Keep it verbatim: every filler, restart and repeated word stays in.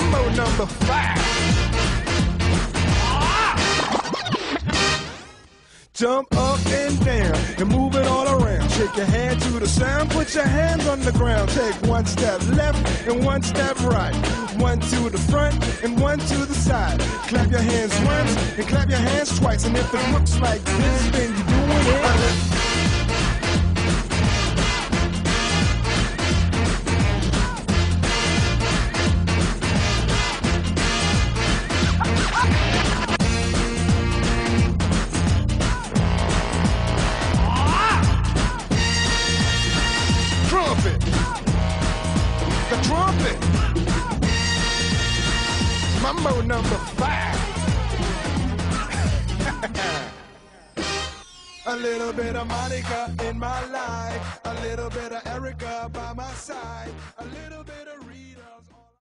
Mambo number five. Jump up and down and move it all around. Shake your hand to the sound, put your hands on the ground. Take one step left and one step right. One to the front and one to the side. Clap your hands once and clap your hands twice. And if it looks like this, then you're doing it right. The trumpet. Mambo number five. A little bit of Monica in my life. A little